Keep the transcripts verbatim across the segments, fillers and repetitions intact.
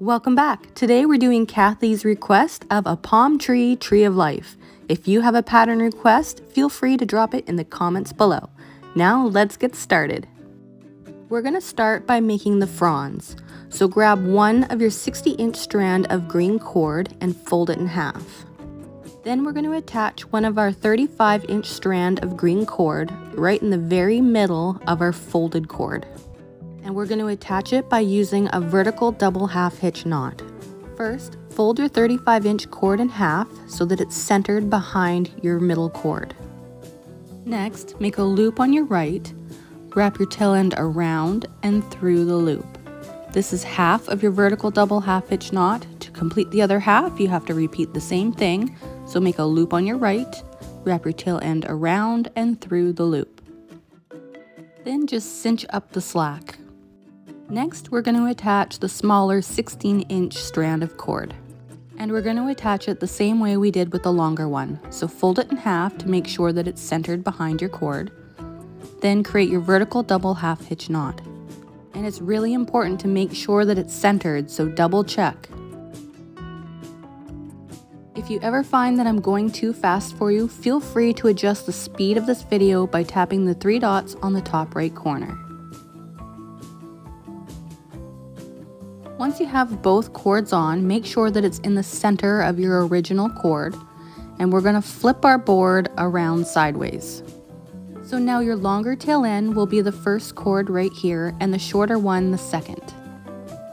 Welcome back. Today we're doing Kathy's request of a palm tree tree of life. If you have a pattern request, feel free to drop it in the comments below. Now let's get started. We're going to start by making the fronds. So grab one of your sixty inch strand of green cord and fold it in half. Then we're going to attach one of our thirty-five inch strand of green cord right in the very middle of our folded cord. And we're going to attach it by using a vertical double half hitch knot. First, fold your thirty-five inch cord in half so that it's centered behind your middle cord. Next, make a loop on your right, wrap your tail end around and through the loop. This is half of your vertical double half hitch knot. To complete the other half, you have to repeat the same thing. So make a loop on your right, wrap your tail end around and through the loop. Then just cinch up the slack. Next, we're going to attach the smaller sixteen inch strand of cord. And we're going to attach it the same way we did with the longer one. So fold it in half to make sure that it's centered behind your cord. Then create your vertical double half hitch knot. And it's really important to make sure that it's centered, so double check. If you ever find that I'm going too fast for you, feel free to adjust the speed of this video by tapping the three dots on the top right corner. Once you have both cords on, make sure that it's in the center of your original cord, and we're going to flip our board around sideways. So now your longer tail end will be the first cord right here and the shorter one the second.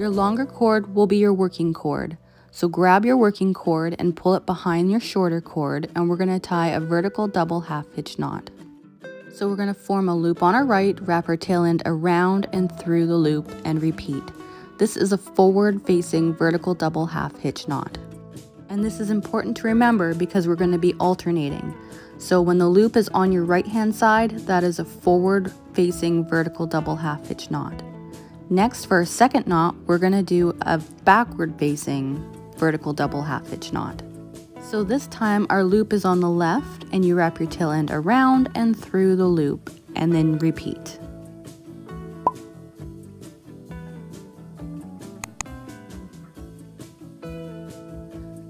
Your longer cord will be your working cord. So grab your working cord and pull it behind your shorter cord, and we're going to tie a vertical double half hitch knot. So we're going to form a loop on our right, wrap our tail end around and through the loop, and repeat. This is a forward-facing vertical double half hitch knot. And this is important to remember because we're going to be alternating. So when the loop is on your right-hand side, that is a forward-facing vertical double half hitch knot. Next, for our second knot, we're going to do a backward-facing vertical double half hitch knot. So this time our loop is on the left, and you wrap your tail end around and through the loop, and then repeat.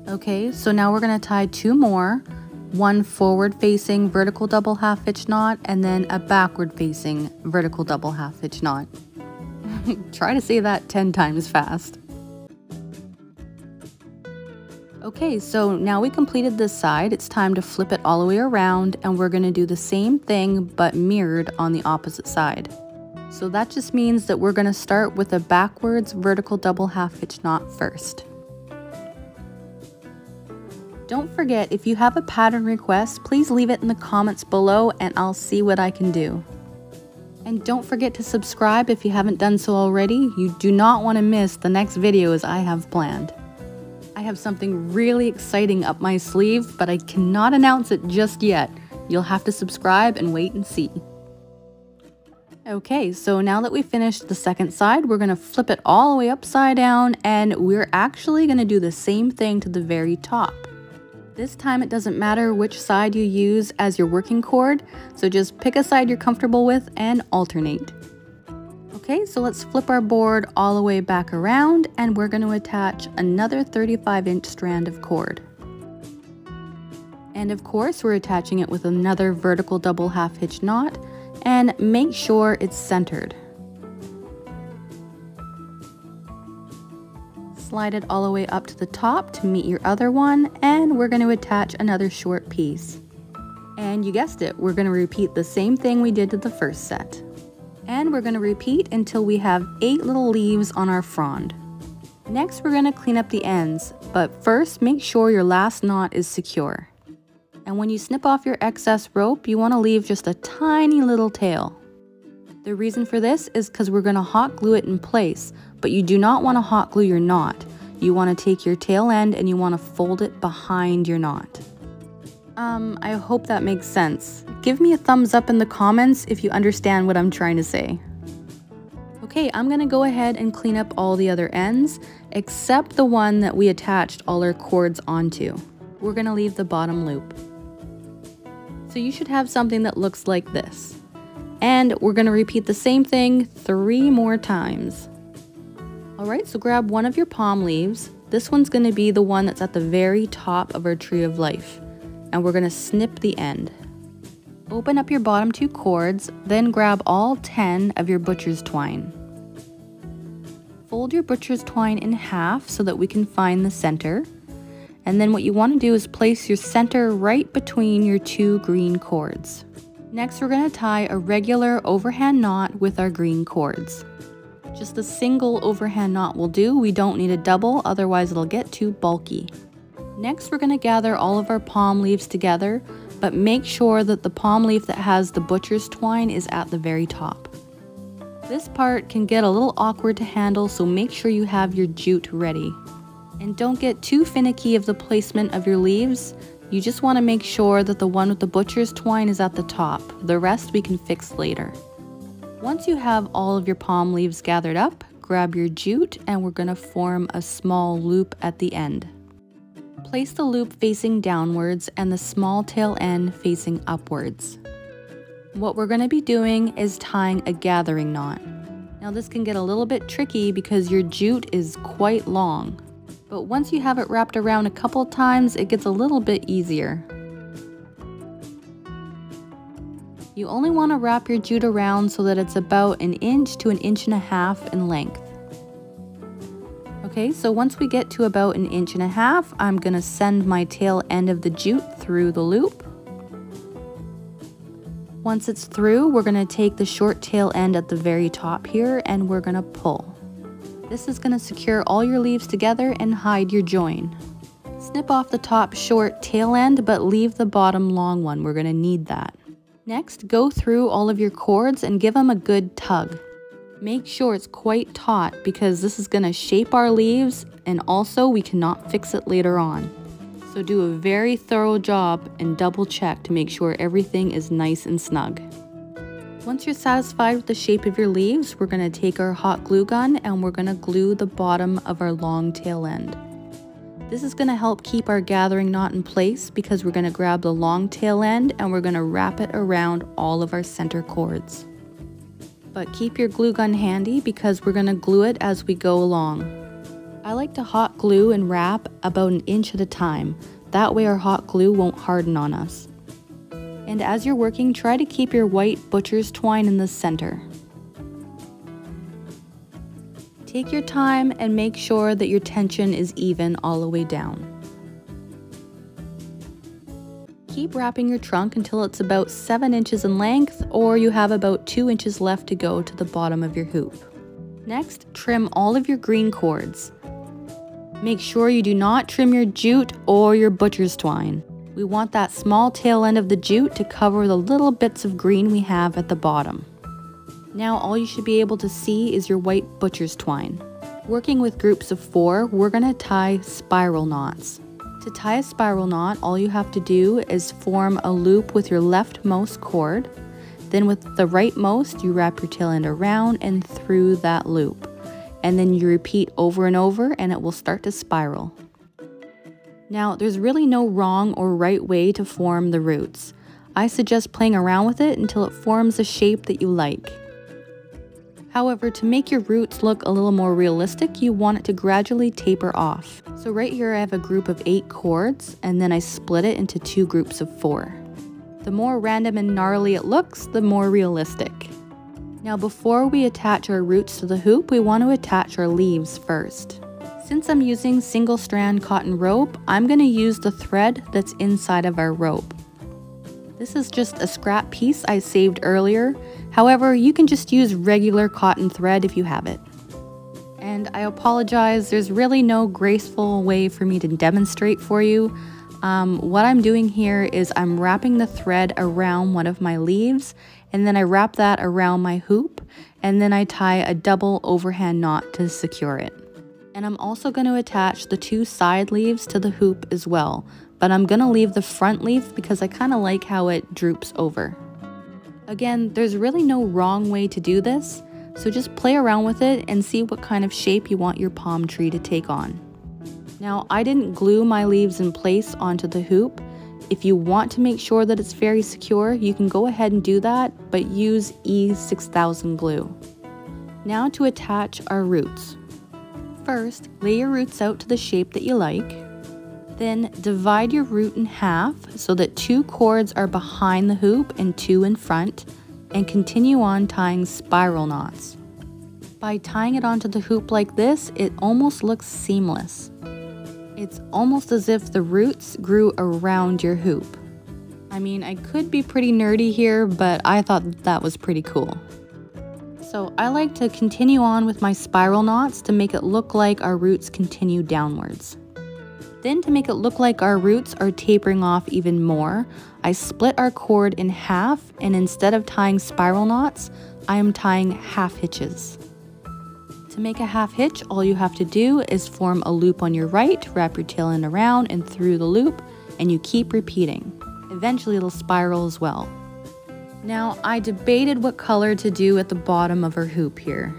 Okay, so now we're going to tie two more, one forward facing vertical double half hitch knot and then a backward facing vertical double half hitch knot. Try to say that ten times fast. Okay, so now we completed this side, it's time to flip it all the way around, and we're going to do the same thing but mirrored on the opposite side. So that just means that we're going to start with a backwards vertical double half hitch knot first. Don't forget, if you have a pattern request, please leave it in the comments below and I'll see what I can do. And don't forget to subscribe if you haven't done so already. You do not want to miss the next videos I have planned. I have something really exciting up my sleeve, but I cannot announce it just yet. You'll have to subscribe and wait and see. Okay, so now that we finished the second side, we're going to flip it all the way upside down, and we're actually going to do the same thing to the very top. This time it doesn't matter which side you use as your working cord, so just pick a side you're comfortable with and alternate. Okay, so let's flip our board all the way back around, and we're going to attach another thirty-five inch strand of cord. And of course we're attaching it with another vertical double half hitch knot, and make sure it's centered. Slide it all the way up to the top to meet your other one, and we're going to attach another short piece. And you guessed it, we're going to repeat the same thing we did to the first set. And we're going to repeat until we have eight little leaves on our frond. Next, we're going to clean up the ends, but first make sure your last knot is secure. And when you snip off your excess rope, you want to leave just a tiny little tail. The reason for this is because we're going to hot glue it in place, but you do not want to hot glue your knot. You want to take your tail end and you want to fold it behind your knot. Um, I hope that makes sense. Give me a thumbs up in the comments if you understand what I'm trying to say. Okay, I'm going to go ahead and clean up all the other ends, except the one that we attached all our cords onto. We're going to leave the bottom loop. So you should have something that looks like this. And we're going to repeat the same thing three more times. All right, so grab one of your palm leaves. This one's gonna be the one that's at the very top of our tree of life. And we're gonna snip the end. Open up your bottom two cords, then grab all ten of your butcher's twine. Fold your butcher's twine in half so that we can find the center. And then what you wanna do is place your center right between your two green cords. Next, we're gonna tie a regular overhand knot with our green cords. Just a single overhand knot will do. We don't need a double, otherwise it'll get too bulky. Next, we're gonna gather all of our palm leaves together, but make sure that the palm leaf that has the butcher's twine is at the very top. This part can get a little awkward to handle, so make sure you have your jute ready. And don't get too finicky of the placement of your leaves. You just wanna make sure that the one with the butcher's twine is at the top. The rest we can fix later. Once you have all of your palm leaves gathered up, grab your jute and we're gonna form a small loop at the end. Place the loop facing downwards and the small tail end facing upwards. What we're gonna be doing is tying a gathering knot. Now this can get a little bit tricky because your jute is quite long. But once you have it wrapped around a couple times, it gets a little bit easier. You only want to wrap your jute around so that it's about an inch to an inch and a half in length. Okay, so once we get to about an inch and a half, I'm going to send my tail end of the jute through the loop. Once it's through, we're going to take the short tail end at the very top here and we're going to pull. This is going to secure all your leaves together and hide your join. Snip off the top short tail end, but leave the bottom long one. We're going to need that. Next, go through all of your cords and give them a good tug. Make sure it's quite taut because this is going to shape our leaves and also we cannot fix it later on. So do a very thorough job and double check to make sure everything is nice and snug. Once you're satisfied with the shape of your leaves, we're gonna take our hot glue gun and we're gonna glue the bottom of our long tail end. This is gonna help keep our gathering knot in place because we're gonna grab the long tail end and we're gonna wrap it around all of our center cords. But keep your glue gun handy because we're gonna glue it as we go along. I like to hot glue and wrap about an inch at a time. That way our hot glue won't harden on us. And as you're working, try to keep your white butcher's twine in the center. Take your time and make sure that your tension is even all the way down. Keep wrapping your trunk until it's about seven inches in length, or you have about two inches left to go to the bottom of your hoop. Next, trim all of your green cords. Make sure you do not trim your jute or your butcher's twine. We want that small tail end of the jute to cover the little bits of green we have at the bottom. Now all you should be able to see is your white butcher's twine. Working with groups of four, we're gonna tie spiral knots. To tie a spiral knot, all you have to do is form a loop with your leftmost cord. Then with the rightmost, you wrap your tail end around and through that loop. And then you repeat over and over and it will start to spiral. Now, there's really no wrong or right way to form the roots. I suggest playing around with it until it forms a shape that you like. However, to make your roots look a little more realistic, you want it to gradually taper off. So right here I have a group of eight cords, and then I split it into two groups of four. The more random and gnarly it looks, the more realistic. Now, before we attach our roots to the hoop, we want to attach our leaves first. Since I'm using single strand cotton rope, I'm gonna use the thread that's inside of our rope. This is just a scrap piece I saved earlier. However, you can just use regular cotton thread if you have it. And I apologize, there's really no graceful way for me to demonstrate for you. Um, what I'm doing here is I'm wrapping the thread around one of my leaves, and then I wrap that around my hoop, and then I tie a double overhand knot to secure it. And I'm also going to attach the two side leaves to the hoop as well, but I'm going to leave the front leaf because I kind of like how it droops over. Again, there's really no wrong way to do this, so just play around with it and see what kind of shape you want your palm tree to take on. Now, I didn't glue my leaves in place onto the hoop. If you want to make sure that it's very secure, you can go ahead and do that, but use E six thousand glue. Now to attach our roots. First, lay your roots out to the shape that you like. Then divide your root in half so that two cords are behind the hoop and two in front, and continue on tying spiral knots. By tying it onto the hoop like this, it almost looks seamless. It's almost as if the roots grew around your hoop. I mean, I could be pretty nerdy here, but I thought that was pretty cool. So I like to continue on with my spiral knots to make it look like our roots continue downwards. Then to make it look like our roots are tapering off even more, I split our cord in half, and instead of tying spiral knots, I am tying half hitches. To make a half hitch, all you have to do is form a loop on your right, wrap your tail end around and through the loop, and you keep repeating. Eventually it'll spiral as well. Now, I debated what color to do at the bottom of our hoop here,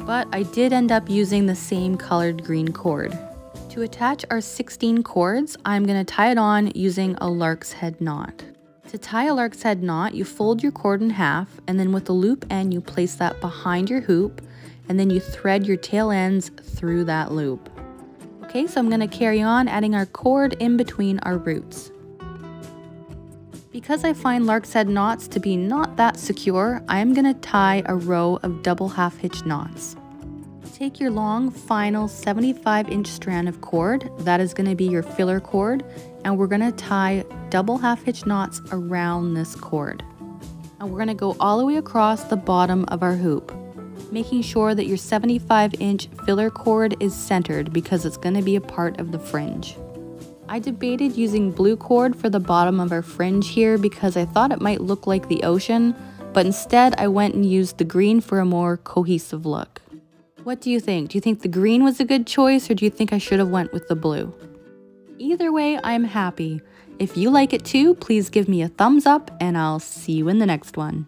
but I did end up using the same colored green cord. To attach our sixteen cords, I'm going to tie it on using a lark's head knot. To tie a lark's head knot, you fold your cord in half, and then with the loop end, you place that behind your hoop, and then you thread your tail ends through that loop. Okay, so I'm going to carry on adding our cord in between our roots. Because I find lark's head knots to be not that secure, I am going to tie a row of double half hitch knots. Take your long final seventy-five inch strand of cord, that is going to be your filler cord, and we're going to tie double half hitch knots around this cord. And we're going to go all the way across the bottom of our hoop, making sure that your seventy-five inch filler cord is centered because it's going to be a part of the fringe. I debated using blue cord for the bottom of our fringe here because I thought it might look like the ocean, but instead I went and used the green for a more cohesive look. What do you think? Do you think the green was a good choice, or do you think I should have went with the blue? Either way, I'm happy. If you like it too, please give me a thumbs up, and I'll see you in the next one.